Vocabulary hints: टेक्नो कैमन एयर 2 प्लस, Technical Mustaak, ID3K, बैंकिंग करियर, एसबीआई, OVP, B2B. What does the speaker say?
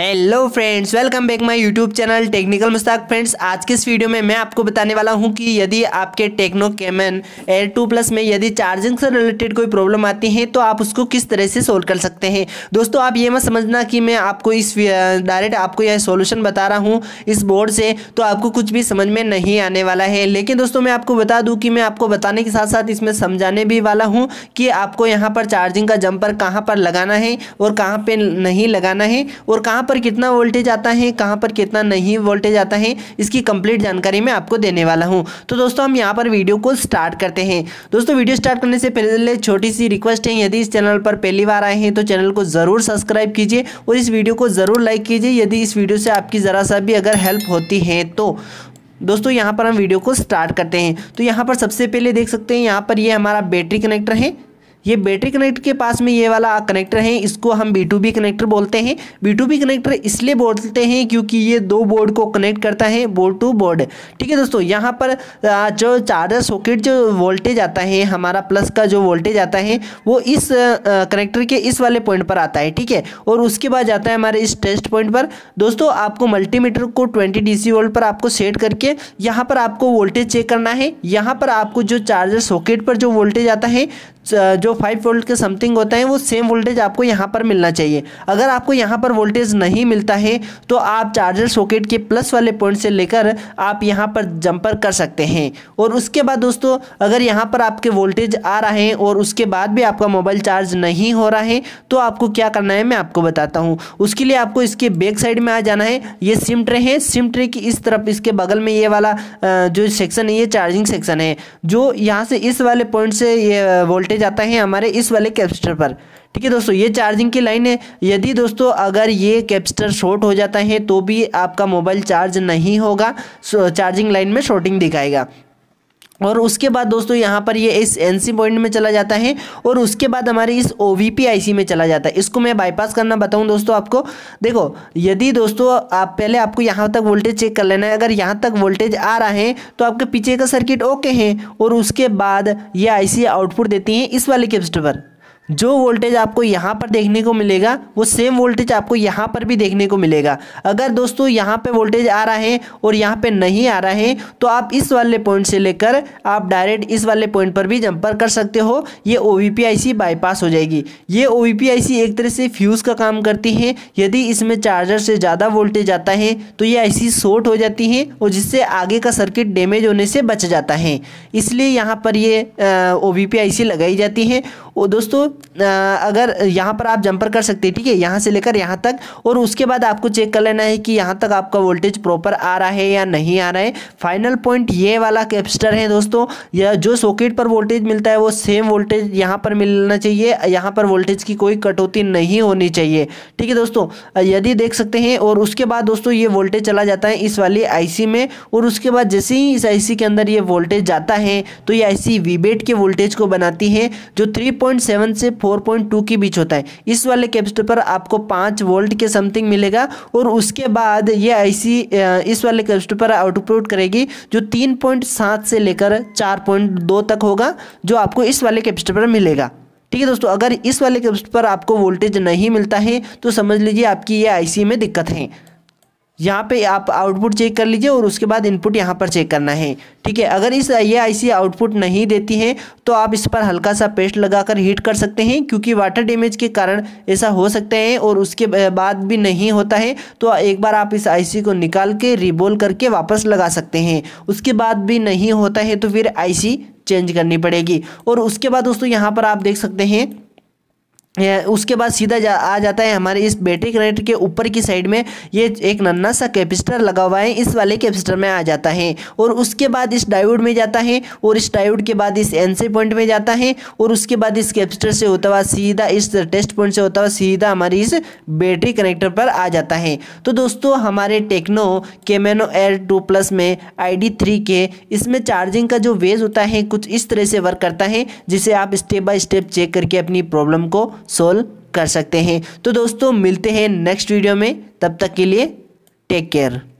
Hello friends, welcome back my YouTube channel technical Mushtaq. Friends, आज के इस वीडियो में मैं आपको बताने वाला हूं कि यदि आपके टेक्नो कैमन एयर 2 प्लस में यदि चार्जिंग से रिलेटेड कोई प्रॉब्लम आती है तो आप उसको किस तरह से सोल्व कर सकते हैं। दोस्तों, आप ये मत समझना कि मैं आपको इस डायरेक्ट आपको यह सोल्यूशन बता रहा हूँ इस बोर्ड से तो आपको कुछ भी समझ में नहीं आने वाला है। लेकिन दोस्तों, मैं आपको बता दूँ कि मैं आपको बताने के साथ साथ इसमें समझाने भी वाला हूँ कि आपको यहाँ पर चार्जिंग का जम्पर कहाँ पर लगाना है और कहाँ पर नहीं लगाना है और कहाँ पर कितना वोल्टेज आता है, कहाँ पर कितना नहीं वोल्टेज आता है, इसकी कंप्लीट जानकारी मैं आपको देने वाला हूँ। तो दोस्तों, हम यहाँ पर वीडियो को स्टार्ट करते हैं। दोस्तों, वीडियो स्टार्ट करने से पहले छोटी सी रिक्वेस्ट है, यदि इस चैनल पर पहली बार आए हैं तो चैनल को ज़रूर सब्सक्राइब कीजिए और इस वीडियो को ज़रूर लाइक कीजिए यदि इस वीडियो से आपकी ज़रा सा भी अगर हेल्प होती है तो। दोस्तों, यहाँ पर हम वीडियो को स्टार्ट करते हैं। तो यहाँ पर सबसे पहले देख सकते हैं, यहाँ पर ये हमारा बैटरी कनेक्टर है। ये बैटरी कनेक्टर के पास में ये वाला कनेक्टर है, इसको हम B2B कनेक्टर बोलते हैं। B2B कनेक्टर इसलिए बोलते हैं क्योंकि ये दो बोर्ड को कनेक्ट करता है, बोर्ड टू बोर्ड। ठीक है दोस्तों, यहाँ पर जो चार्जर सॉकेट जो वोल्टेज आता है, हमारा प्लस का जो वोल्टेज आता है वो इस कनेक्टर के इस वाले पॉइंट पर आता है। ठीक है, और उसके बाद जाता है हमारे इस टेस्ट पॉइंट पर। दोस्तों, आपको मल्टीमीटर को 20 DC वोल्ट पर आपको सेट करके यहाँ पर आपको वोल्टेज चेक करना है। यहाँ पर आपको जो चार्जर सॉकेट पर जो वोल्टेज आता है जो 5 वोल्ट के समथिंग होता है, वो सेम वोल्टेज आपको यहाँ पर मिलना चाहिए। अगर आपको यहाँ पर वोल्टेज नहीं मिलता है तो आप चार्जर सॉकेट के प्लस वाले पॉइंट से लेकर आप यहाँ पर जंपर कर सकते हैं। और उसके बाद दोस्तों, अगर यहाँ पर आपके वोल्टेज आ रहा है और उसके बाद भी आपका मोबाइल चार्ज नहीं हो रहा है तो आपको क्या करना है मैं आपको बताता हूँ। उसके लिए आपको इसके बैक साइड में आ जाना है। ये सिम ट्रे है, सिम ट्रे की इस तरफ इसके बगल में ये वाला जो सेक्शन है ये चार्जिंग सेक्शन है, जो यहाँ से इस वाले पॉइंट से ये वोल्टेज आता है हमारे इस वाले कैपेसिटर पर। ठीक है दोस्तों, ये चार्जिंग की लाइन है। यदि दोस्तों अगर ये कैपेसिटर शॉर्ट हो जाता है तो भी आपका मोबाइल चार्ज नहीं होगा, चार्जिंग लाइन में शॉर्टिंग दिखाएगा। और उसके बाद दोस्तों, यहाँ पर ये इस NC पॉइंट में चला जाता है और उसके बाद हमारे इस OVP IC में चला जाता है। इसको मैं बाईपास करना बताऊँ दोस्तों आपको। देखो, यदि दोस्तों आप पहले आपको यहाँ तक वोल्टेज चेक कर लेना है। अगर यहाँ तक वोल्टेज आ रहा है तो आपके पीछे का सर्किट ओके है और उसके बाद ये IC आउटपुट देती है। इस वाले कैपेसिटर पर जो वोल्टेज आपको यहाँ पर देखने को मिलेगा वो सेम वोल्टेज आपको यहाँ पर भी देखने को मिलेगा। अगर दोस्तों यहाँ पे वोल्टेज आ रहा है और यहाँ पे नहीं आ रहा है तो आप इस वाले पॉइंट से लेकर आप डायरेक्ट इस वाले पॉइंट पर भी जंपर कर सकते हो। ये OVP IC बाईपास हो जाएगी। ये OVP IC एक तरह से फ्यूज़ का काम करती है। यदि इसमें चार्जर से ज़्यादा वोल्टेज आता है तो ये IC शॉर्ट हो जाती है और जिससे आगे का सर्किट डैमेज होने से बच जाता है, इसलिए यहाँ पर ये OVP IC लगाई जाती है। और दोस्तों, अगर यहाँ पर आप जंपर कर सकते हैं, ठीक है, यहाँ से लेकर यहाँ तक। और उसके बाद आपको चेक कर लेना है कि यहाँ तक आपका वोल्टेज प्रॉपर आ रहा है या नहीं आ रहा है। फाइनल पॉइंट ये वाला कैपेसिटर है दोस्तों। यह जो सॉकेट पर वोल्टेज मिलता है वो सेम वोल्टेज यहाँ पर मिलना चाहिए। यहाँ पर वोल्टेज की कोई कटौती नहीं होनी चाहिए। ठीक है दोस्तों, यदि देख सकते हैं। और उसके बाद दोस्तों ये वोल्टेज चला जाता है इस वाली IC में और उसके बाद जैसे ही इस IC के अंदर ये वोल्टेज जाता है तो ये IC वीबेट के वोल्टेज को बनाती है जो 3.7 से 4.2 के बीच होता है। इस वाले कैपेसिटर पर आपको 5 वोल्ट के समथिंग मिलेगा और उसके बाद ये IC इस वाले कैपेसिटर पर आउटपुट करेगी जो 3.7 से लेकर 4.2 तक होगा, जो आपको इस वाले कैपेसिटर पर मिलेगा। ठीक है दोस्तों, अगर इस वाले कैपेसिटर पर आपको वोल्टेज नहीं मिलता है तो समझ लीजिए आपकी ये IC में दिक्कत है। यहाँ पे आप आउटपुट चेक कर लीजिए और उसके बाद इनपुट यहाँ पर चेक करना है। ठीक है, अगर ये IC आउटपुट नहीं देती है तो आप इस पर हल्का सा पेस्ट लगाकर हीट कर सकते हैं, क्योंकि वाटर डैमेज के कारण ऐसा हो सकता है। और उसके बाद भी नहीं होता है तो एक बार आप इस IC को निकाल के रिबोल करके वापस लगा सकते हैं। उसके बाद भी नहीं होता है तो फिर IC चेंज करनी पड़ेगी। और उसके बाद दोस्तों यहाँ पर आप देख सकते हैं, उसके बाद सीधा आ जाता है हमारे इस बैटरी कनेक्टर के ऊपर की साइड में। ये एक नन्हा सा कैपेसिटर लगा हुआ है, इस वाले कैपेसिटर में आ जाता है और उसके बाद इस डायोड में जाता है और इस डायोड के बाद इस NC पॉइंट में जाता है और उसके बाद इस कैपेसिटर से होता हुआ सीधा इस टेस्ट पॉइंट से होता हुआ सीधा हमारी इस बैटरी कनेक्टर पर आ जाता है। तो दोस्तों, हमारे टेक्नो कैमन एयर 2 प्लस में ID 3 के इसमें चार्जिंग का जो वेज होता है कुछ इस तरह से वर्क करता है, जिसे आप स्टेप बाय स्टेप चेक करके अपनी प्रॉब्लम को सोल्व कर सकते हैं। तो दोस्तों, मिलते हैं नेक्स्ट वीडियो में। तब तक के लिए टेक केयर।